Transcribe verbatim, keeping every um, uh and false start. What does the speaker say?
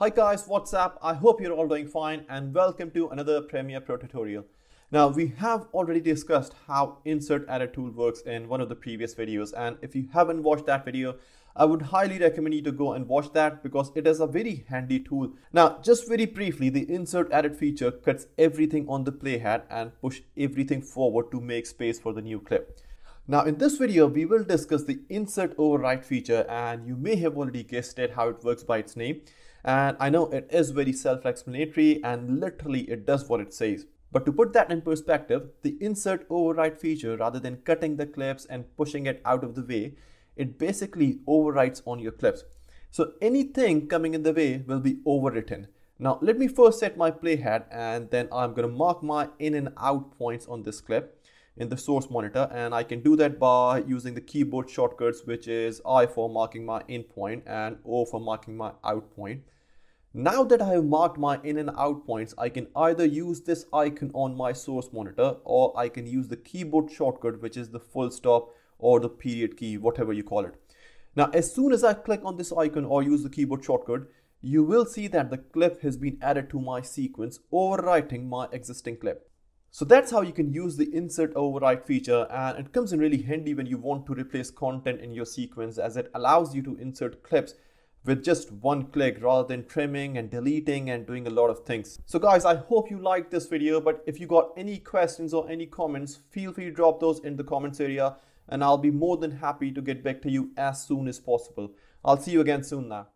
Hi guys, what's up? I hope you're all doing fine and welcome to another Premiere Pro tutorial. Now we have already discussed how insert edit tool works in one of the previous videos, and if you haven't watched that video, I would highly recommend you to go and watch that because it is a very handy tool. Now just very briefly, the insert edit feature cuts everything on the playhead and push everything forward to make space for the new clip. Now in this video, we will discuss the insert override feature, and you may have already guessed it how it works by its name. And I know it is very self-explanatory and literally it does what it says. But to put that in perspective, the insert override feature, rather than cutting the clips and pushing it out of the way, it basically overrides on your clips. So anything coming in the way will be overwritten. Now let me first set my playhead, and then I'm going to mark my in and out points on this clip in the source monitor, and I can do that by using the keyboard shortcuts, which is I for marking my in point and O for marking my out point. Now that I have marked my in and out points, I can either use this icon on my source monitor, or I can use the keyboard shortcut, which is the full stop or the period key, whatever you call it. Now as soon as I click on this icon or use the keyboard shortcut, you will see that the clip has been added to my sequence, overwriting my existing clip. So that's how you can use the insert override feature, and it comes in really handy when you want to replace content in your sequence, as it allows you to insert clips with just one click rather than trimming and deleting and doing a lot of things. So guys, I hope you liked this video, but if you got any questions or any comments, feel free to drop those in the comments area and I'll be more than happy to get back to you as soon as possible. I'll see you again soon now.